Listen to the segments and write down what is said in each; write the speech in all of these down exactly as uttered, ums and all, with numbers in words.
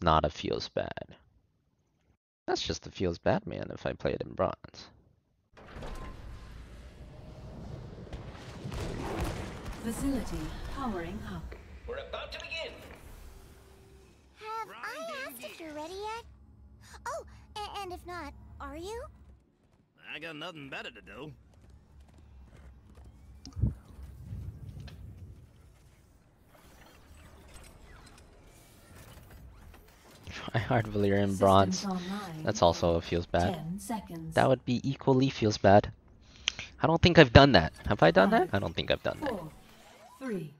not a feels bad. That's just a feels bad man if I play it in bronze. Facility powering up. We're about to begin. Have I asked if you're ready yet? Oh, and if not, are you? I got nothing better to do. Try hard Valyrian bronze. That's also a feels bad. That would be equally feels bad. I don't think I've done that. Have I done Five, that? I don't think I've done four, that. Three,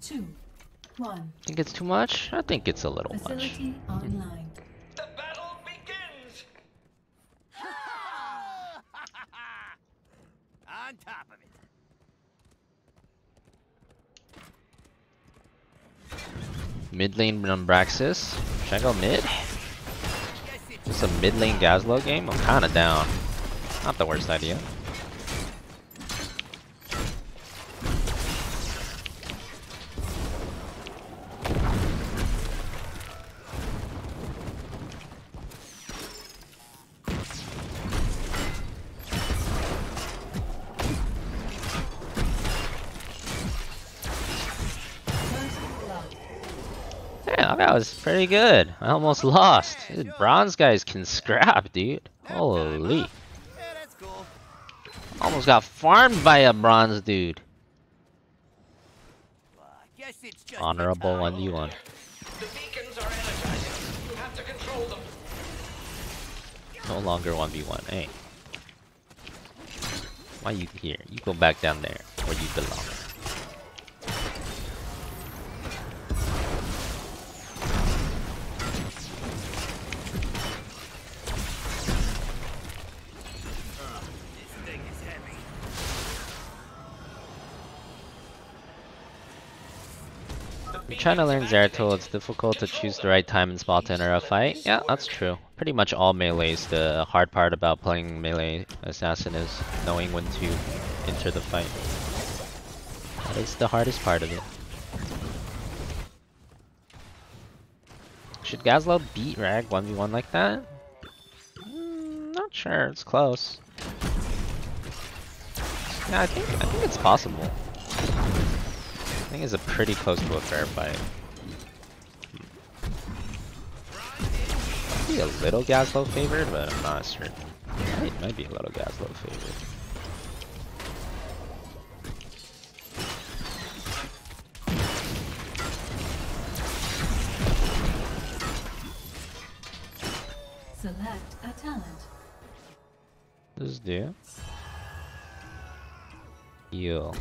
two, one. Think it's too much? I think it's a little Facility much. Online. The battle begins. On top of it. Mid lane on Braxis. Should I go mid? Just a mid lane Gazlowe game? I'm kinda down. Not the worst idea. That was pretty good. I almost lost. These bronze guys can scrap, dude. Holy. Almost got farmed by a bronze dude. Honorable one v one. No longer one v one, eh? Why you here? You go back down there where you belong. Trying to learn Zeratul, it's difficult to choose the right time and spot to enter a fight. Yeah, that's true. Pretty much all melees, the hard part about playing melee assassin is knowing when to enter the fight. That is the hardest part of it. Should Gazlowe beat Rag one v one like that? Mm, not sure, it's close. Yeah, I think, I think it's possible. I think it's a pretty close to a fair fight. Might be a little Gazlowe favored, but I'm not certain. It might be a little Gazlowe favored. Select a talent. This dude. Heal.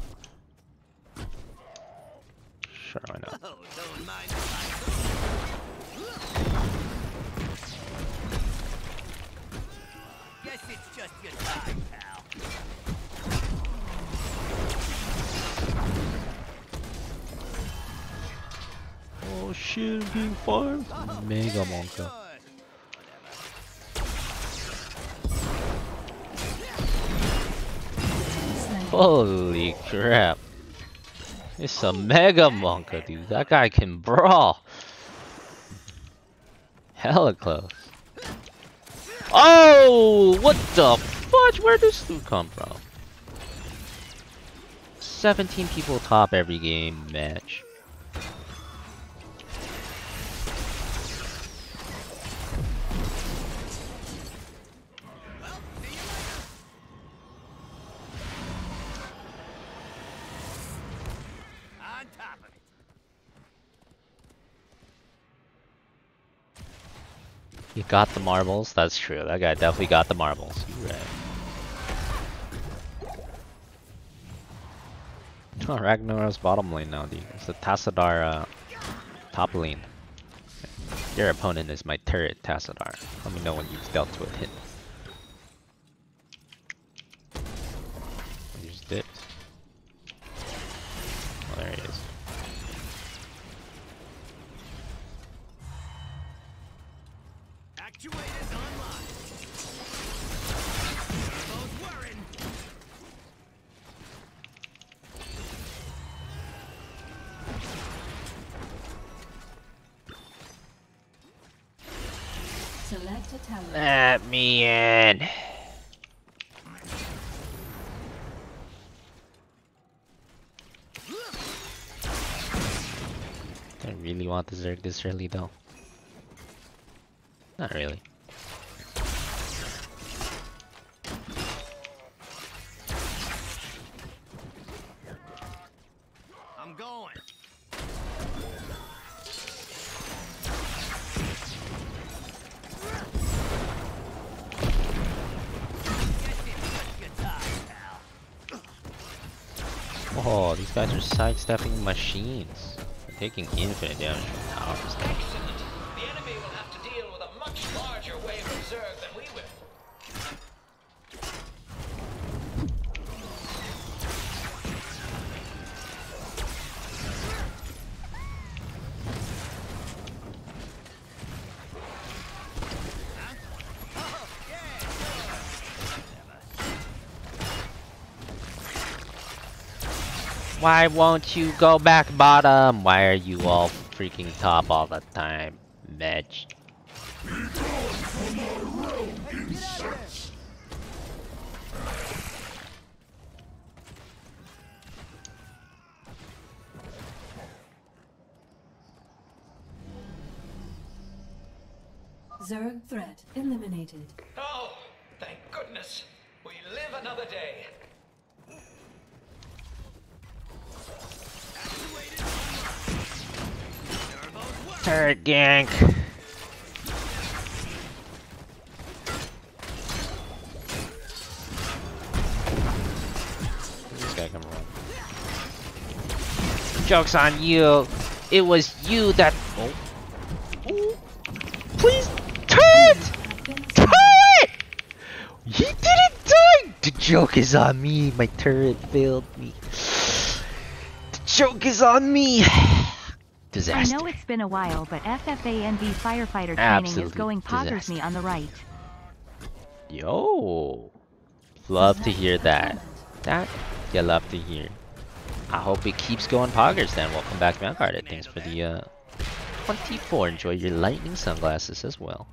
Why not? Guess it's just your time, pal. Oh shit, being farmed. Oh, Mega yeah, Monka. Sure. Holy crap. It's a Mega Monka, dude. That guy can brawl. Hella close. Oh, what the fudge? Where does this dude come from? seventeen people top every game match. You got the marbles? That's true. That guy definitely got the marbles. You're right. Oh, Ragnaros bottom lane now, dude. It's the Tassadar uh, top lane. Your opponent is my turret, Tassadar. Let me know when you've dealt with him. You just dipped. Oh, there he is. Select a talent. Let me in. I really want the Zerg this early though. Not really. I'm going. Oh, these guys are sidestepping machines. They're taking infinite damage from towers. Why won't you go back bottom? Why are you all freaking top all the time, bitch? Zerg threat eliminated. Oh, thank goodness. We live another day. Turret gank. This guy come around. Joke's on you. It was you that. Oh. Ooh. Please, turret! Turret! He didn't die. The joke is on me. My turret failed me. The joke is on me. Disaster. I know it's been a while, but F F A N V firefighter training Absolute is going poggers me on the right. Yo, love to hear that. That you love to hear. I hope it keeps going poggers then. Welcome back, Mount Guard. Thanks for the uh, twenty-four. Enjoy your lightning sunglasses as well.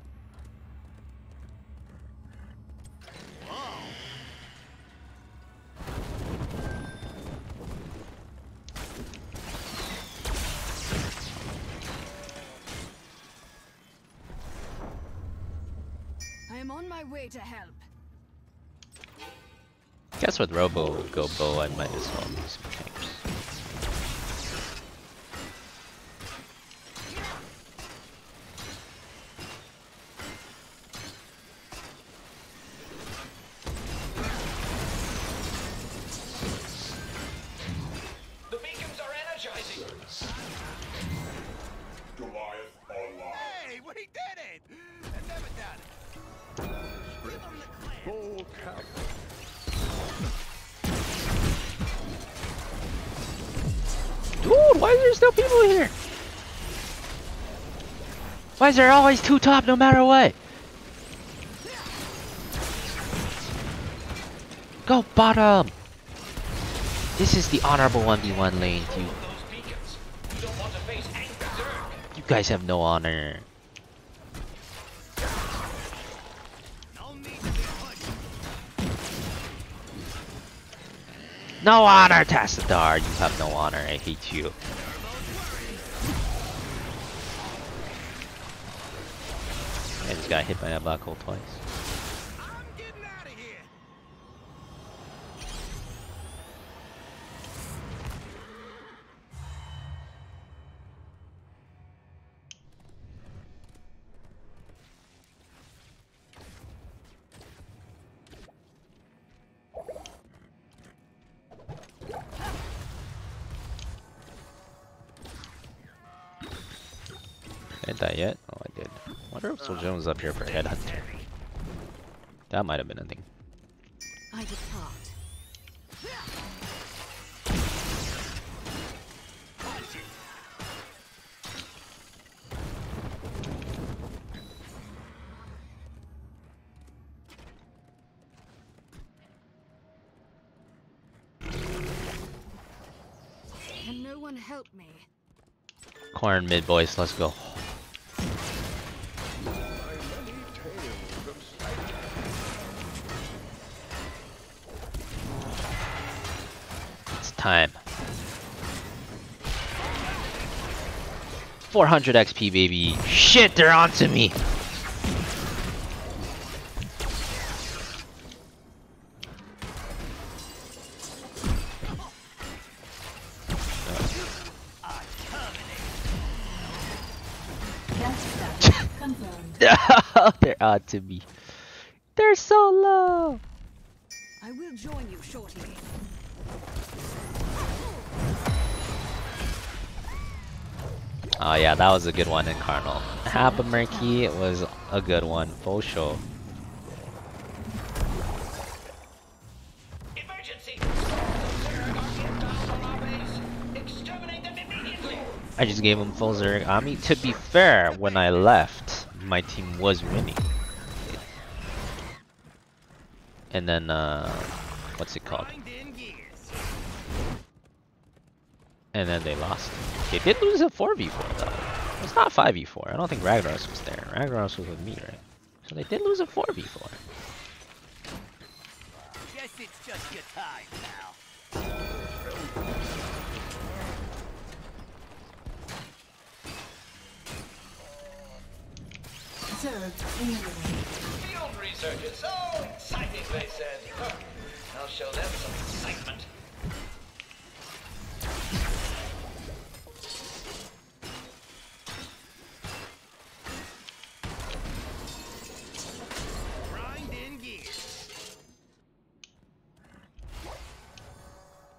Way to help. Guess with Robo Go Bow, I might as well do some tanks. The beacons are energizing. Goliath online. Hey, when he did it! I've never done it. Full cap. Dude, why are there still people here? Why is there always two top no matter what? Go bottom! This is the honorable one v one lane, dude. You guys have no honor. No honor, Tassadar! You have no honor, I hate you. I just got hit by a black hole twice. I'm getting out of that yet? Oh, I did. I wonder if Zul'jin was up here for Headhunter. That might have been a thing. I Can no one help me? Corn mid boys, let's go. time. four hundred X P, baby. Shit, they're onto me. They're onto me. They're so low. I will join you shortly. Oh yeah, that was a good one in Carnal. Hapamerky was a good one, for sure. Emergency! I just gave him full Zergami. To be fair, when I left, my team was winning. And then, uh, what's it called? And then they lost. They did lose a four v four though. It's not five v four. I don't think Ragnaros was there. Ragnaros was with me, right? So they did lose a four v four. Guess it's just your time now. Field research is so exciting, they said. I'll show them some excitement.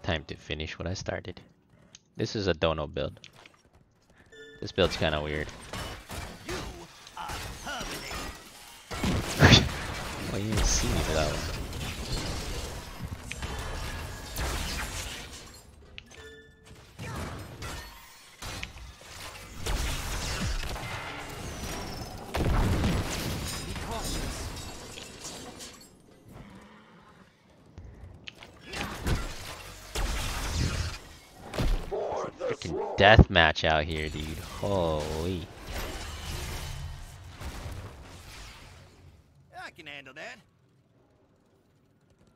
Time to finish what I started. This is a dono build. This build's kind of weird. You are well, you didn't see me for that one. Deathmatch out here, dude. Holy. I can handle that.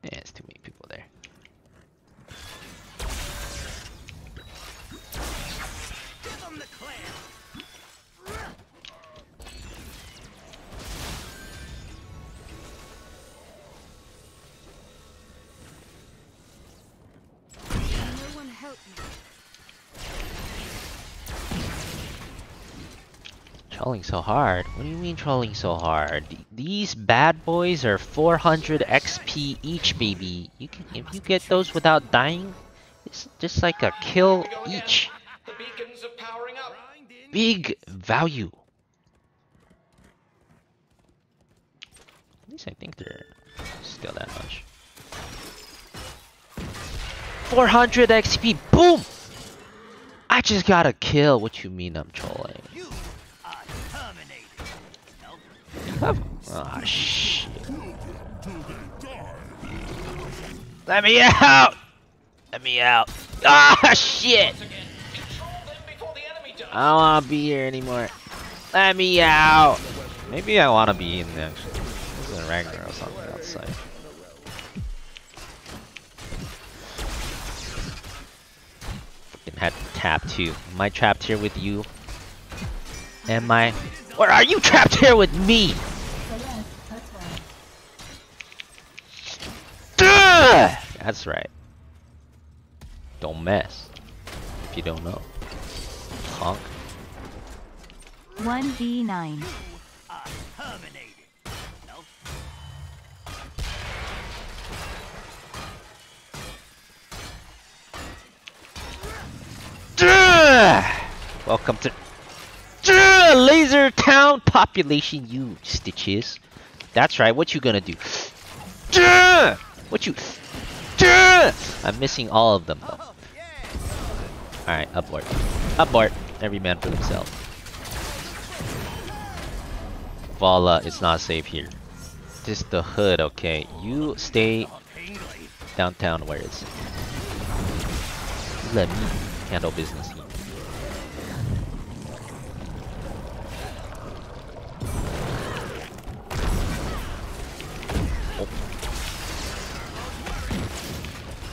Yeah, it's too many people there. Give them the clamp. No one help me. Trolling so hard? What do you mean trolling so hard? These bad boys are four hundred X P each, baby. You can, if you get those without dying, it's just like a kill each. The beacons are powering up. Big value. At least I think they're still that much. four hundred X P, boom! I just got a kill. What you mean I'm trolling? Oh shit. Let me out! Let me out. Ah shit! I don't wanna be here anymore. Let me out! Maybe I wanna be in there. This is a Ragnar or something outside. Fucking had to tap too. Am I trapped here with you? Am I? Or are you trapped here with me? That's right. Don't mess if you don't know. Honk. one v nine. Nope. Duh! Welcome to Duh! Laser Town population, you Stitches. That's right. What you gonna do? Duh! What you? I'm missing all of them though. Alright, abort. Abort. Every man for himself. Vala, it's not safe here. This is the hood, okay? You stay downtown where it's. Let me handle business here.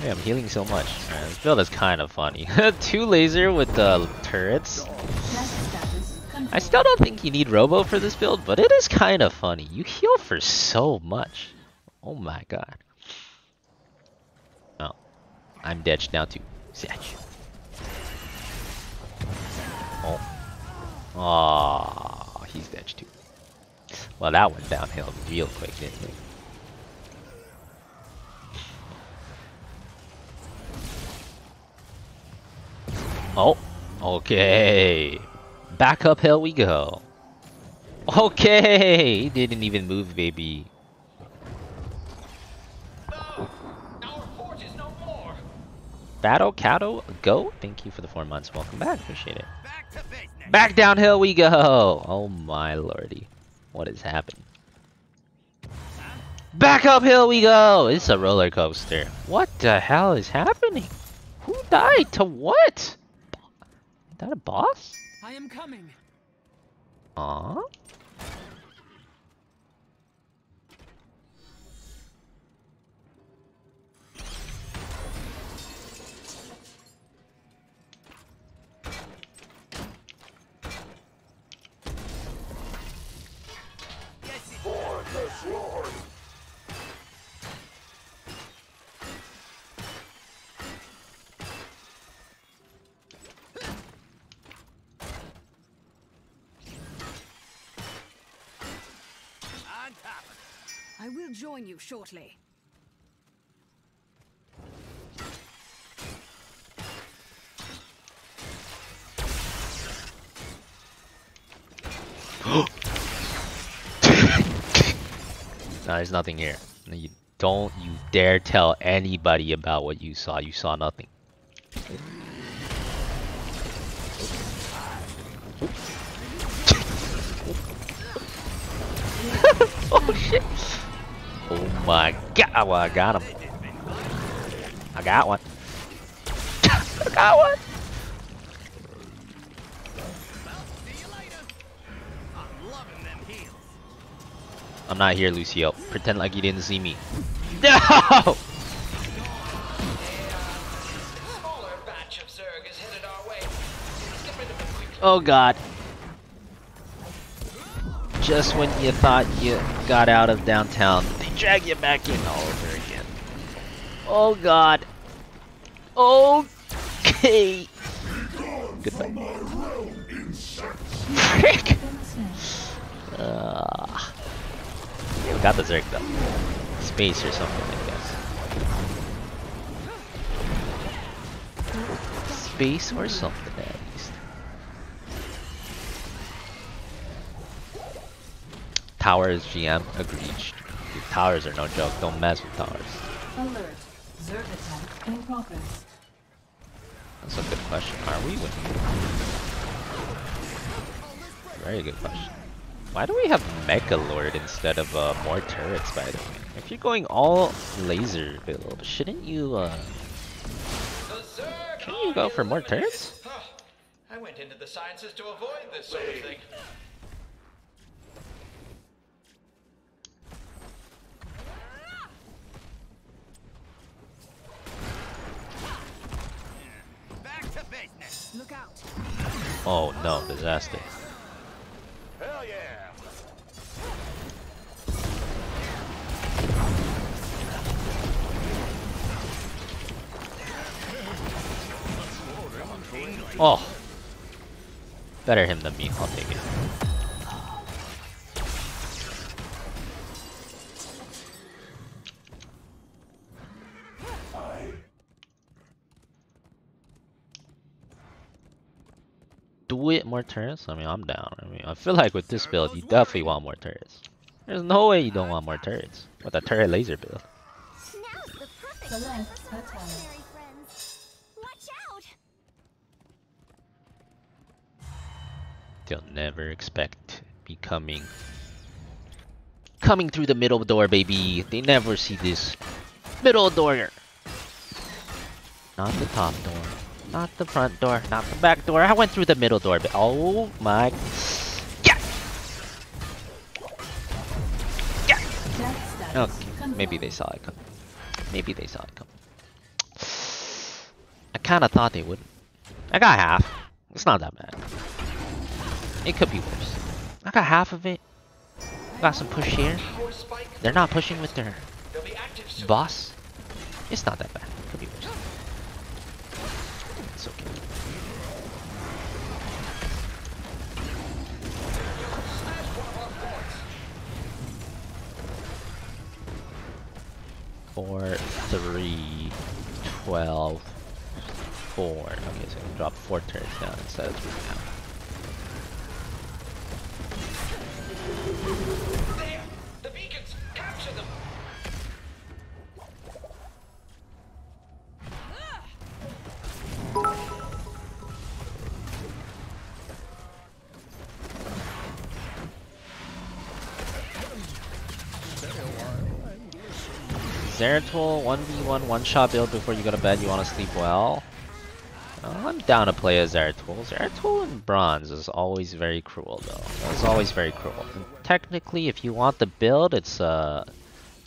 Yeah, I'm healing so much. Man, this build is kind of funny. Two laser with the turrets. I still don't think you need Robo for this build, but it is kind of funny. You heal for so much. Oh my god. Oh, I'm dead now too. Satch. Oh. Aww, he's dead too. Well, that went downhill real quick, didn't it? Oh, okay. Back uphill we go. Okay, he didn't even move, baby. No, our forge is no more. Battle Cato, go. Thank you for the four months. Welcome back. Appreciate it. Back to business. Back downhill we go. Oh my lordy, what has happened? Huh? Back uphill we go. It's a roller coaster. What the hell is happening? Who died to what? Is that a boss? I am coming. Aww. I will join you shortly. No, there's nothing here. No, you don't you dare tell anybody about what you saw. You saw nothing. Oh shit! Oh my god! Well, I got him. I got one. I got one. Well, see you later. I'm loving them heels. I'm not here, Lucio. Pretend like you didn't see me. No! Oh god. Just when you thought you got out of downtown, they drag you back in all over again. Oh god. Okay. Goodbye. Frick! Uh, we got the Zerg though. Space or something, I guess. Space or something, at least. Towers, G M, agreed. Dude, towers are no joke. Don't mess with towers. Alert. Zerg attack in progress. That's a good question. Are we winning? Very good question. Why do we have Mecha Lord instead of uh, more turrets, by the way? If you're going all laser build, shouldn't you, uh... can you go for more turrets? I went into the sciences to avoid this sort of thing. Look out. Oh no, disaster. Hell yeah. Oh. Better him than me, I'll take it. With more turrets? I mean, I'm down. I mean, I feel like with this build, you definitely want more turrets. There's no way you don't want more turrets with a turret laser build. They'll never expect me coming, coming through the middle door, baby. They never see this middle door. Not the top door. Not the front door, not the back door. I went through the middle door, but oh my. Yeah! Yeah! Okay, maybe they saw it coming. Maybe they saw it coming. kind of thought they would. I got half. It's not that bad. It could be worse. I got half of it. Got some push here. They're not pushing with their boss. It's not that bad. Could be worse. It's okay. Four, three, twelve, four. Okay, so I can drop four turrets down instead of three now. There! The beacons! Capture them! Zeratul, one v one, one-shot build before you go to bed. You want to sleep well? Uh, I'm down to play as Zeratul. Zeratul in bronze is always very cruel though. It's always very cruel. And technically if you want the build, it's uh,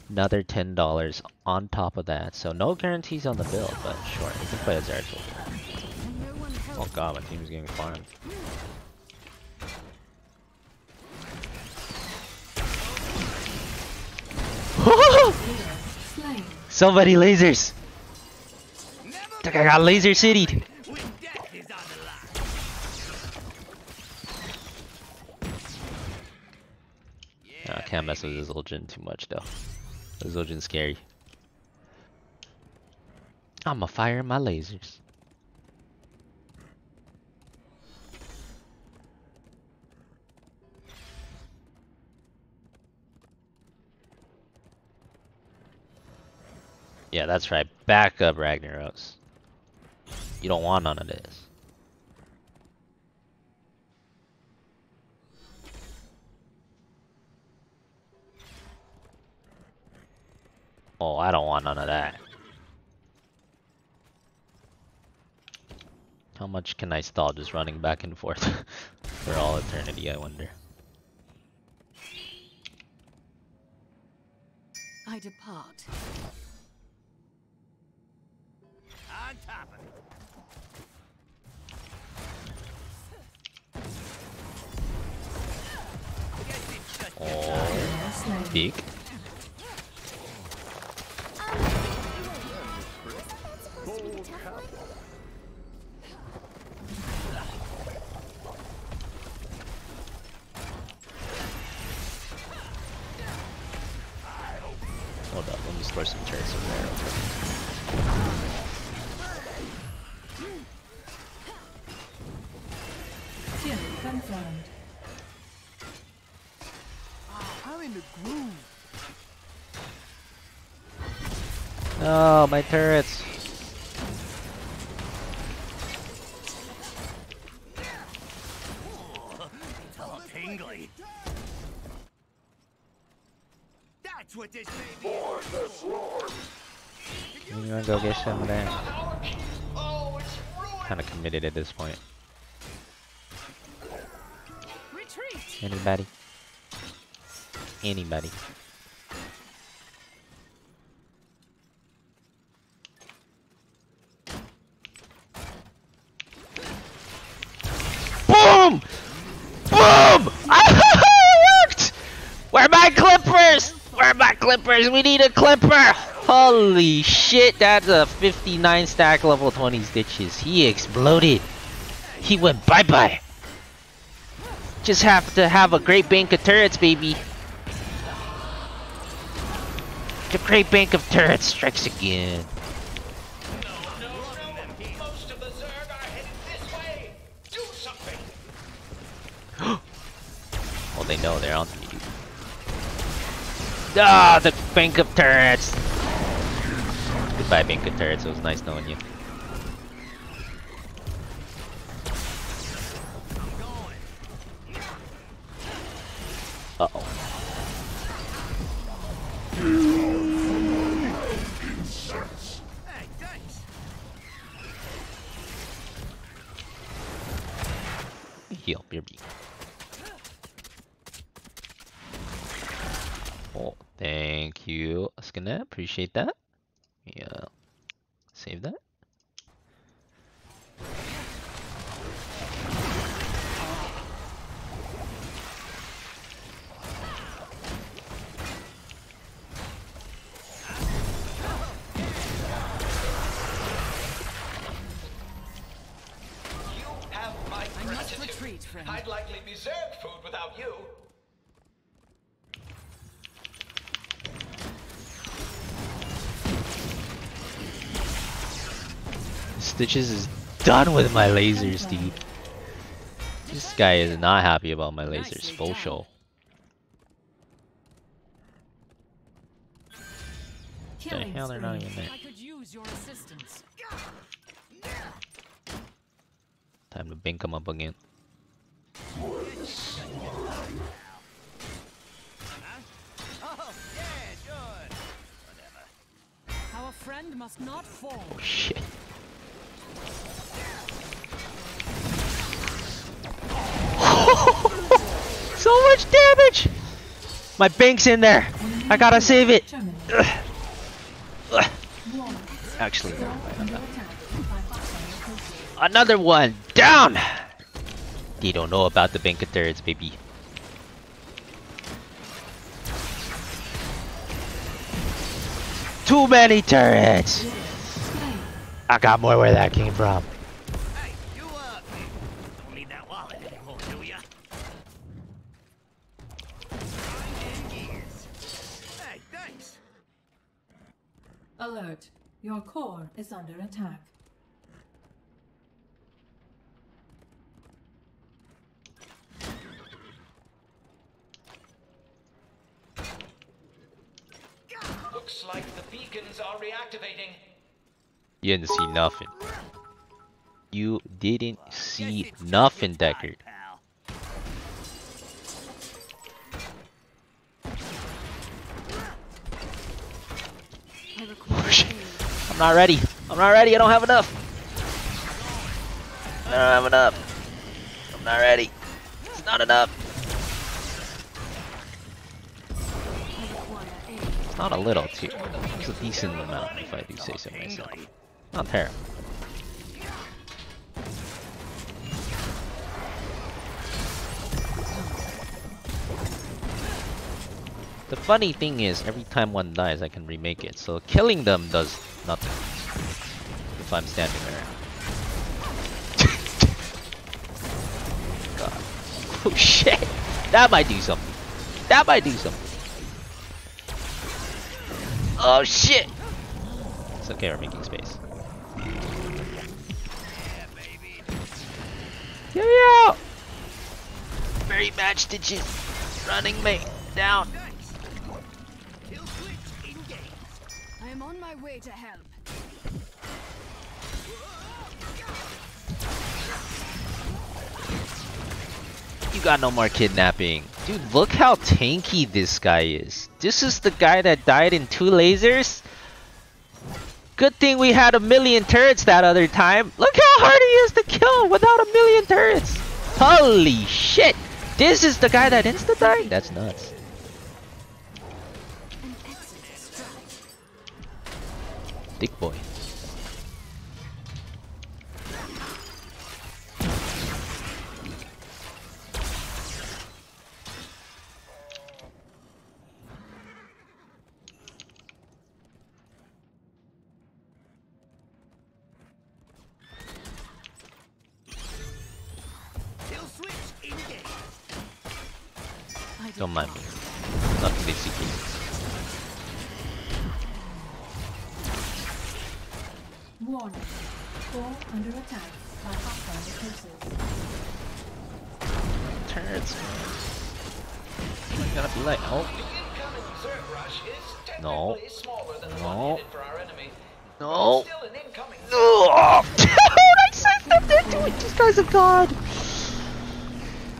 another ten dollars on top of that. So no guarantees on the build, but sure, you can play as Zeratul. Oh god, my team's getting farmed. Somebody lasers! I got laser citied! I can't mess with this Zul'jin too much though. This Zul'jin's scary. I'ma fire my lasers. Yeah, that's right. Back up, Ragnaros. You don't want none of this. Oh, I don't want none of that. How much can I stall just running back and forth for all eternity, I wonder? I depart. On top of it. Oh, big. Hold up, let me store some turrets over there. Yeah, confirmed. I'm in the groove. No, my turrets. That's what this baby is. You wanna go get some of that? Kinda committed at this point. Retreat. Anybody? Anybody? Boom! Boom! It worked! Where my clippers? Where my clippers? We need a clipper! Holy shit, that's a fifty-nine stack level twenty Stitches. He exploded. He went bye-bye. Just have to have a great bank of turrets, baby. The great bank of turrets strikes again. No, no, no. Most of the Zerg are headed this way. Do something. Well, they know they're on me. Ah, the bank of turrets. Goodbye, bank of turrets. It was nice knowing you. Uh oh. Heal, baby. Oh, thank you, Skina. Appreciate that. Yeah, save that. I'd likely be served food without you. Stitches is done with my lasers, dude. This guy is not happy about my lasers, full show. The hell, they're not even there. Time to bink him up again. Our friend must not fall. Oh, shit. So much damage! My bank's in there! I gotta save it! Ugh. Ugh. Actually, no, another. another one down! They don't know about the bank of turrets, baby. Too many turrets! I got more where that came from. Hey, you uh don't need that wallet anymore, do ya? Hey, thanks. Alert. Your core is under attack. Looks like the beacons are reactivating. You didn't see nothing. You didn't see nothing, Deckard. Oh, shit. I'm not ready. I'm not ready. I don't have enough. I don't have enough. I'm not ready. It's not enough. It's not a little too. It's a decent amount, if I do say so myself. Not terrible. The funny thing is, every time one dies, I can remake it. So killing them does nothing. If I'm standing there. God. Oh shit! That might do something. That might do something. Oh shit! It's okay, we're making space. Yeah, baby. Get me out! Very bad Stitches. Running me down. I am on my way to help. You got no more kidnapping. Dude, look how tanky this guy is. This is the guy that died in two lasers? Good thing we had a million turrets that other time. Look how hard he is to kill without a million turrets. Holy shit. This is the guy that insta-died? That's nuts. Dick boy. Don't mind me. Not the lazy kids. Warning. Core under attack by hostile defenses. Turrets. It's gonna be like, oh. No. No. No. No. Dude, I saved up there doing these guys of God.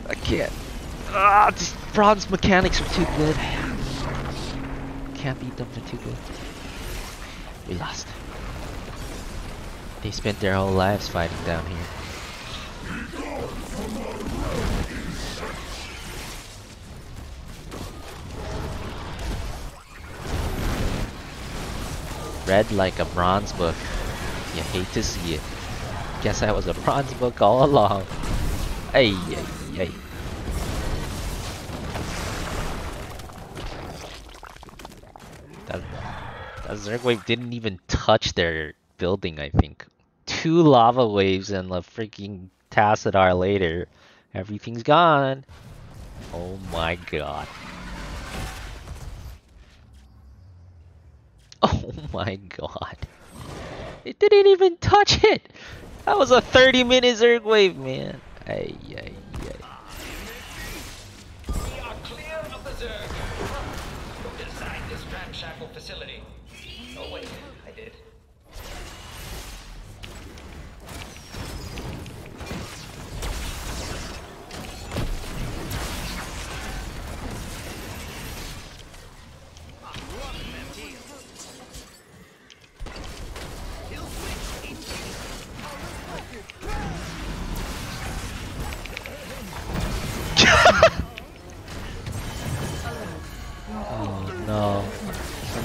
I can't. Ah, these bronze mechanics are too good. Can't beat them, they're too good. We lost. They spent their whole lives fighting down here. Red like a bronze book. You hate to see it. Guess I was a bronze book all along. Ay, ay, ay. That, that Zergwave didn't even touch their building, I think. Two lava waves and a freaking Tassadar later, Everything's gone. Oh my god. Oh my god. It didn't even touch it. That was a thirty minute Zerg wave, man. Ay, ay, ay. We are clear of the Zerg. Look inside this ramshackle facility. Oh wait, I did.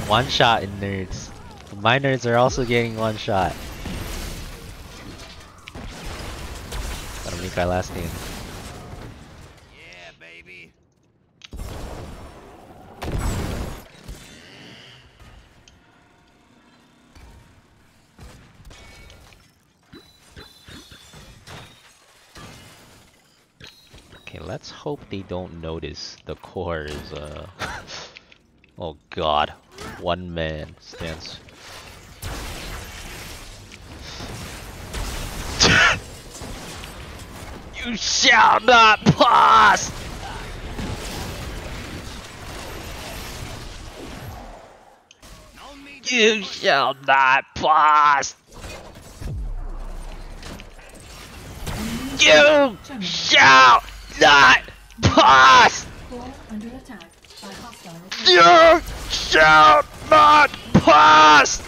One shot in nerds. My nerds are also getting one shot. Gotta make our last name. Yeah, baby. Okay, let's hope they don't notice the core is uh oh god. One man stance. You shall not pass. You shall not pass. You shall not pass. You shall not pass!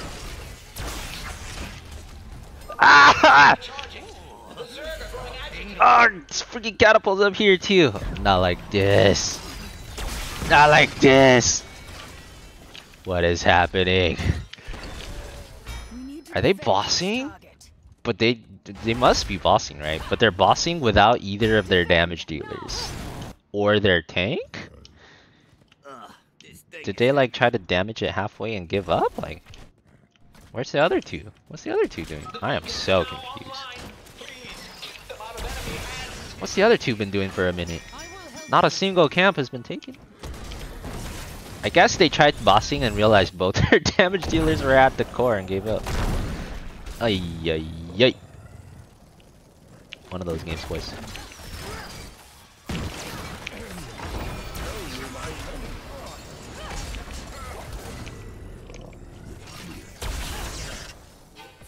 Ah! Oh, it's freaking catapults up here too. Not like this. Not like this. What is happening? Are they bossing? But they they must be bossing, right? But they're bossing without either of their damage dealers or their tank? Did they like try to damage it halfway and give up? Like, where's the other two? What's the other two doing? I am so confused. What's the other two been doing for a minute? Not a single camp has been taken. I guess they tried bossing and realized both their damage dealers were at the core and gave up. Ay, ay, ay. One of those games, boys.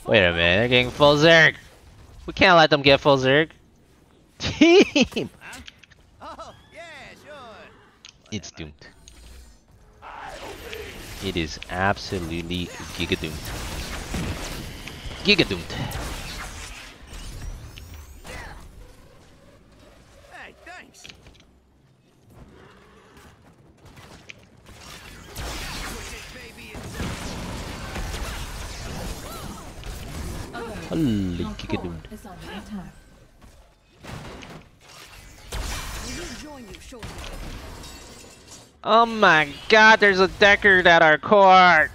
Wait a minute, they're getting full Zerg! We can't let them get full Zerg! Team! Huh? Oh, yeah, sure. It's doomed. It is absolutely giga doomed. Giga doomed. Hey, thanks. Holy kick dude. Oh my god, there's a Deckard at our core!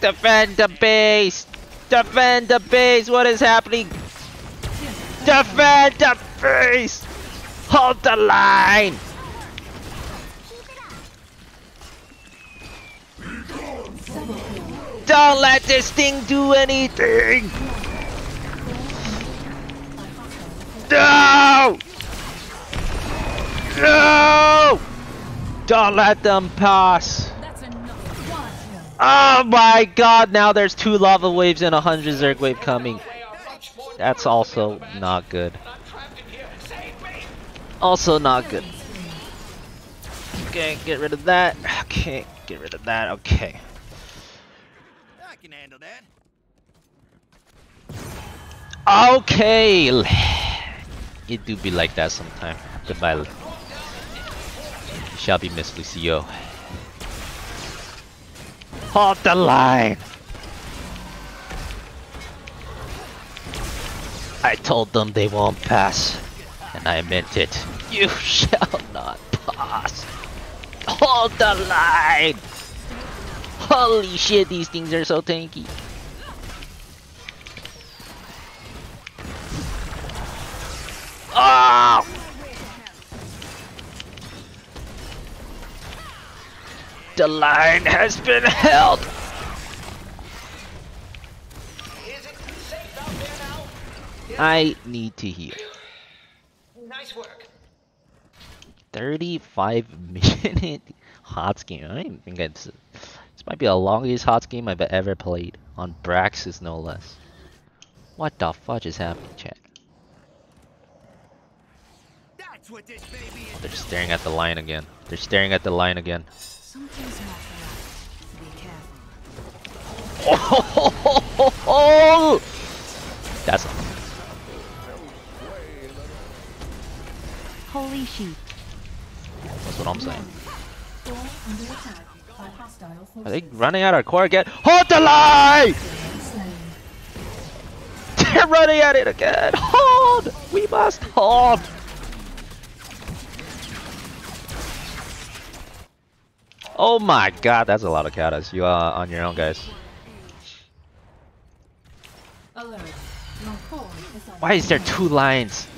Defend the base! Defend the base! What is happening? Defend the base! Hold the line! Don't let this thing do anything! No! No! Don't let them pass. Oh my god, now there's two lava waves and a hundred Zerg wave coming. That's also not good. Also not good. Okay, get rid of that. Okay, get rid of that. Okay. I can handle that. Okay. It do be like that sometime. Goodbye. You shall be missed, Lucio. Hold the line! I told them they won't pass. And I meant it. You shall not pass. Hold the line! Holy shit, these things are so tanky. Oh! The line has been held! Is it safe out there now? Yeah. I need to heal. Nice work. thirty-five minute H O T S game. I don't even think it's... This might be the longest H O T S game I've ever played. On Braxis, no less. What the fudge is happening, chat? That's what this baby is. They're staring at the line again. They're staring at the line again. Something's not right. Be careful. Oh, ho, ho, ho, ho, ho. That's it. Holy shoot. That's what I'm saying. Are they running at our core again? Hold the line! They're running at it again! Hold! We must hold! Oh my god, that's a lot of katas. You are on your own, guys. Why is there two lines?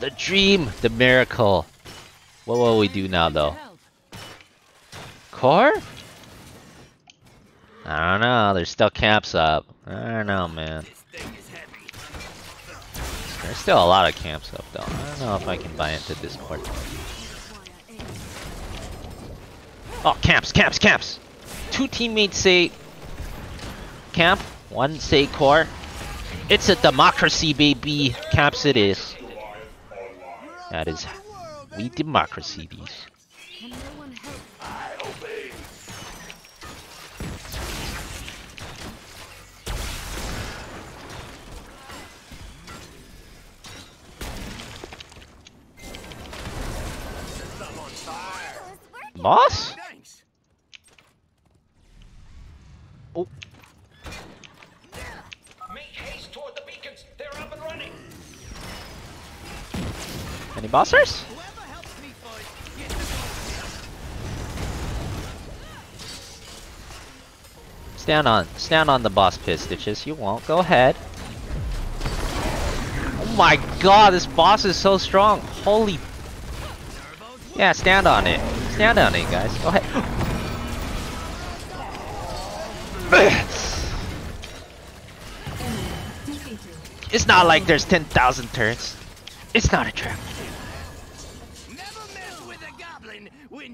The dream, the miracle. What will we do now, though? Core? I don't know. There's still camps up. I don't know, man. There's still a lot of camps up, though. I don't know if I can buy into this part. Oh, camps, camps, camps! Two teammates say camp. One say core. It's a democracy, baby. Camps it is. That is, we democracy these. Can no one help? I obey. Moss? Oh. Make haste toward the beacons. They're up and running. Any bossers? Stand on, stand on the boss pit, Stitches. You won't. Go ahead. Oh my god, this boss is so strong. Holy. Yeah, stand on it. Stand on it, guys. Go ahead. It's not like there's ten thousand turns. It's not a trap.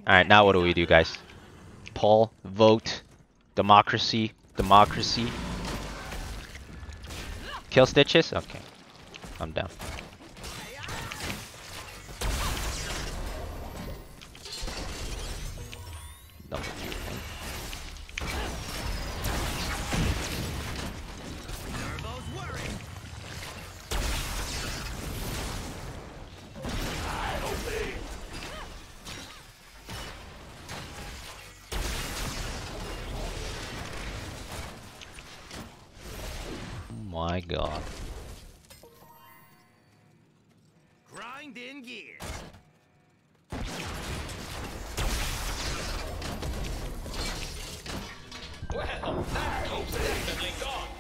Alright, now what do we do, guys? Poll, vote, democracy, democracy. Kill Stitches? Okay. I'm down. No. My god. Grind in gear. Well, that goes definitely gone.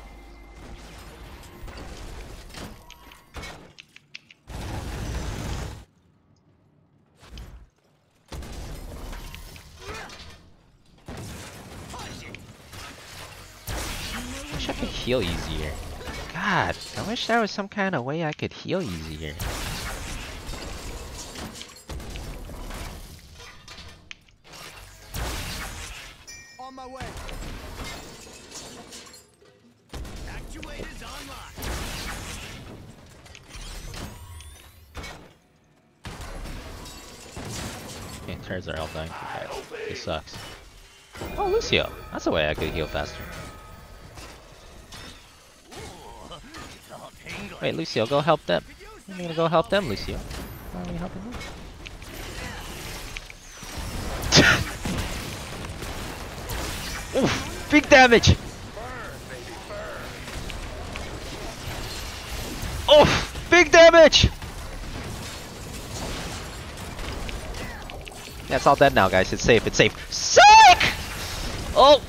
I wish I could heal easier. God, I wish there was some kind of way I could heal easier. On my way. Actuators online. Okay, turns are all dying. This sucks. Oh, Lucio. That's a way I could heal faster. Wait, Lucio, go help them. I'm gonna go help them, Lucio. Why are we helping them? Oof! Big damage! Oof! Big damage! That's all dead now, guys. It's safe. It's safe. Sick! Oh!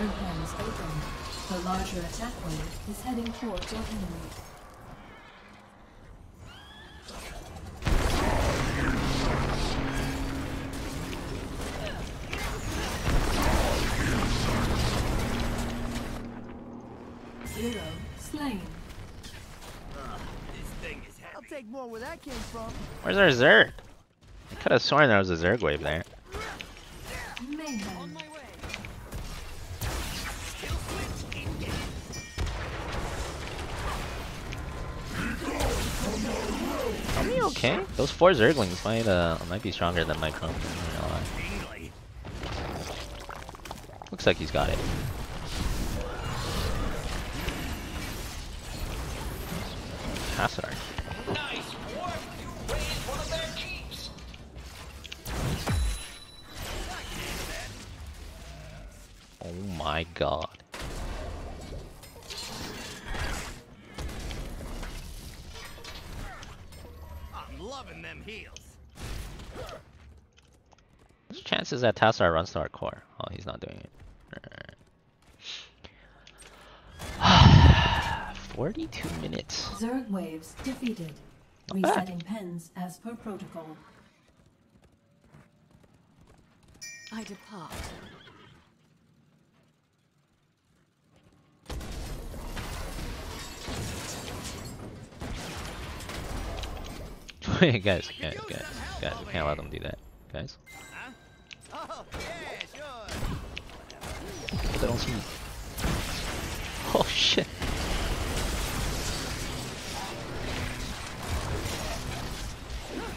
third one is open. The larger attack wave is heading towards your enemy. Hero slain. Uh, this thing is heavy. I'll take more where that came from. Where's our Zerg? I could have sworn there was a Zerg wave there. Mayhem. Are we okay? Those four Zerglings might uh might be stronger than my comp. Looks like he's got it. Tassadar. Nice warp! You raised one of their keeps. Oh my god. I'm loving them heels. What's the chances that Tassadar runs to our core? Oh, he's not doing it. forty-two minutes. Zerg waves defeated. Resetting pens as per protocol. I depart. Wait, guys, guys, guys, guys, we can't let them do that, guys. They don't see me. Oh shit.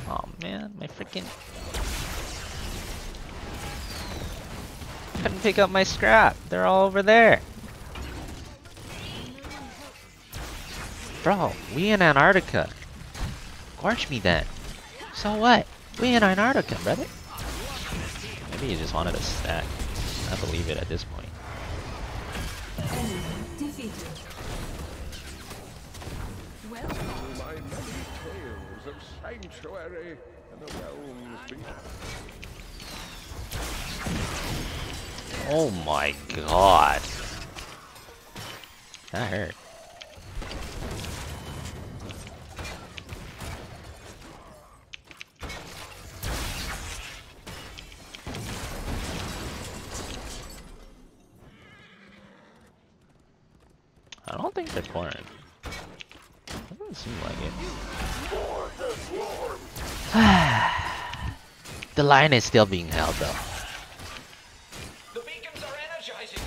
Oh man, my freaking couldn't pick up my scrap. They're all over there. Bro, we in Antarctica. Gorge me then. So what? We in Antarctica, brother. Maybe you just wanted a stack. I believe it at this point. Of sanctuary and the realms beyond. Oh my god. That hurt. I don't think they're pouring. It doesn't seem like it. The line is still being held though. The beacons are energizing.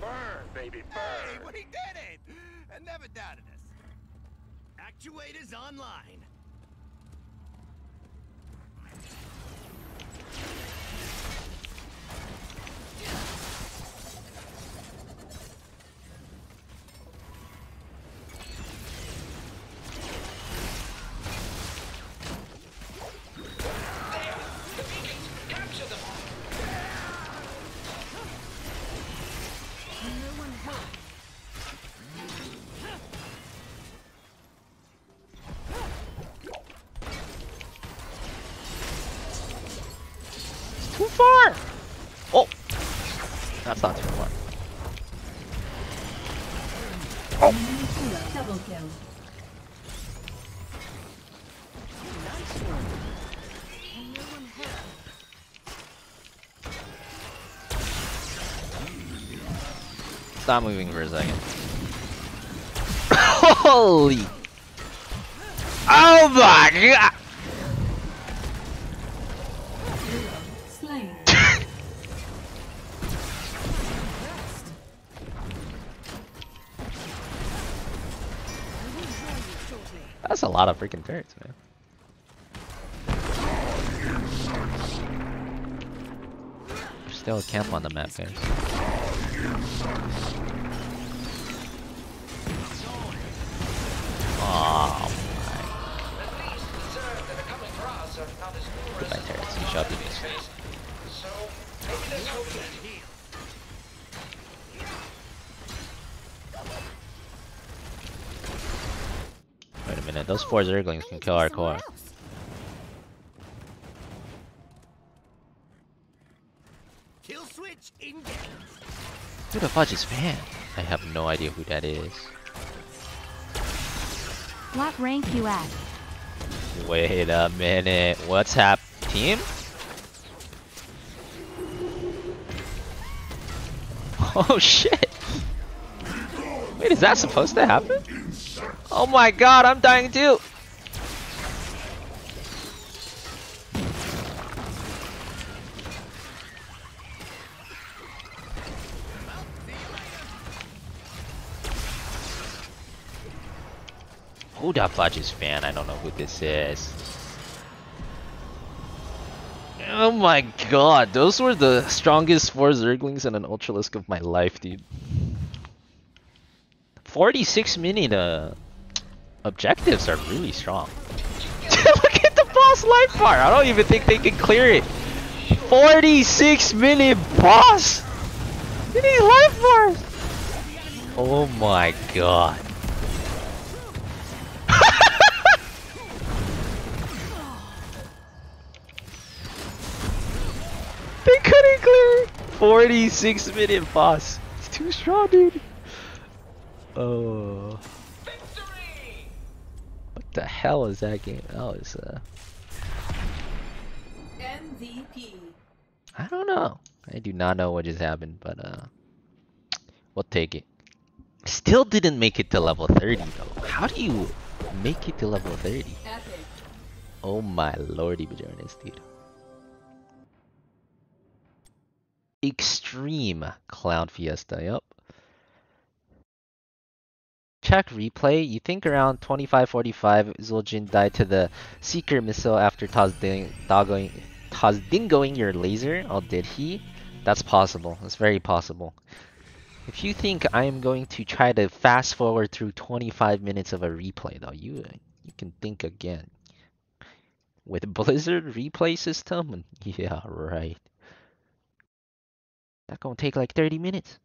Burn, baby, burn. Hey, we did it! I never doubted us. Actuators online. That's not too far. Oh! Double kill. Nice one. Stop moving for a second. Holy! Oh my god! That's a lot of freaking turrets, man. There's still a camp on the map, guys. Oh my. Goodbye, turrets. You shot the base. Minute. Those four Zerglings can kill our core. Who the fudge is Van? I have no idea who that is. What rank you at? Wait a minute. What's up, team? Oh shit! Wait, is that supposed to happen? Oh my god, I'm dying too! Who the fudge is Van? I don't know who this is. Oh my god, those were the strongest four Zerglings and an Ultralisk of my life, dude. forty-six minute uh, objectives are really strong. Look at the boss life bar! I don't even think they can clear it. forty-six minute boss! It is life bars! Oh my god. They couldn't clear forty-six minute boss. It's too strong, dude. Oh. Victory! What the hell is that game? Oh, it's uh M V P. I don't know. I do not know what just happened, but uh we'll take it. Still didn't make it to level thirty though. How do you make it to level thirty? Epic. Oh my lordy bajonas, dude. Extreme Clown Fiesta, yup. Check replay. You think around twenty-five forty-five, Zul'jin died to the Seeker missile after Tasdingoing your laser? Oh, did he? That's possible. That's very possible. If you think I am going to try to fast forward through twenty-five minutes of a replay, though, you you can think again. With Blizzard replay system, yeah, right. That's gonna take like thirty minutes.